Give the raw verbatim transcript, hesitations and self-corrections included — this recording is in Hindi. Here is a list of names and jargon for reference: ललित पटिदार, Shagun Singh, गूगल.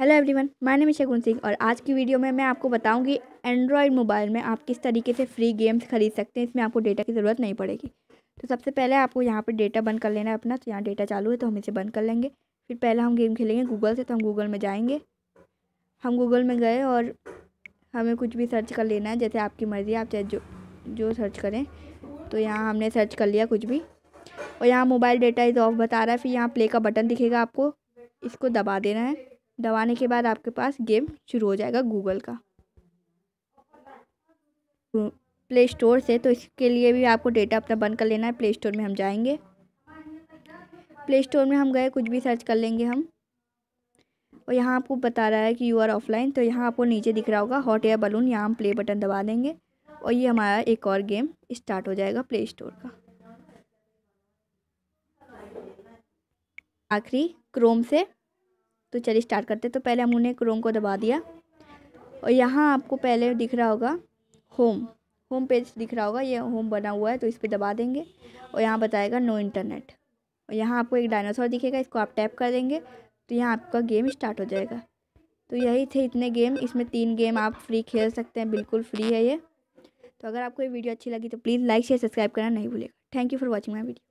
Hello everyone, my name is Shagun Singh और आज की वीडियो में मैं आपको बताऊंगी एंड्रॉयड मोबाइल में आप किस तरीके से फ्री गेम्स खरीद सकते हैं। इसमें आपको डेटा की ज़रूरत नहीं पड़ेगी। तो सबसे पहले आपको यहाँ पर डेटा बंद कर लेना है अपना। तो यहाँ डेटा चालू है तो हम इसे बंद कर लेंगे। फिर पहले हम गेम खेलेंगे गूगल से, तो हम गूगल में जाएँगे। हम गूगल में गए और हमें कुछ भी सर्च कर लेना है, जैसे आपकी मर्ज़ी, आप चाहे जो जो सर्च करें। तो यहाँ हमने सर्च कर लिया कुछ भी और यहाँ मोबाइल डेटा इज़ ऑफ बता रहा है। फिर यहाँ प्ले का बटन दिखेगा, आपको इसको दबा देना है। दबाने के बाद आपके पास गेम शुरू हो जाएगा गूगल का, प्ले स्टोर से। तो इसके लिए भी आपको डेटा अपना बंद कर लेना है। प्ले स्टोर में हम जाएंगे। प्ले स्टोर में हम गए, कुछ भी सर्च कर लेंगे हम। और यहाँ आपको बता रहा है कि यू आर ऑफलाइन। तो यहाँ आपको नीचे दिख रहा होगा हॉट एयर बलून, यहाँ हम प्ले बटन दबा देंगे और ये हमारा एक और गेम स्टार्ट हो जाएगा प्ले स्टोर का। आखिरी क्रोम से, तो चलिए स्टार्ट करते हैं। तो पहले हमने क्रोम को दबा दिया और यहाँ आपको पहले दिख रहा होगा होम होम पेज दिख रहा होगा, ये होम बना हुआ है। तो इस पर दबा देंगे और यहाँ बताएगा नो इंटरनेट। और यहाँ आपको एक डायनासोर दिखेगा, इसको आप टैप कर देंगे तो यहाँ आपका गेम स्टार्ट हो जाएगा। तो यही थे इतने गेम। इसमें तीन गेम आप फ्री खेल सकते हैं, बिल्कुल फ्री है ये। तो अगर आपको ये वीडियो अच्छी लगी तो प्लीज़ लाइक शेयर सब्सक्राइब करना नहीं भूलेगा। Thank you for watching my video.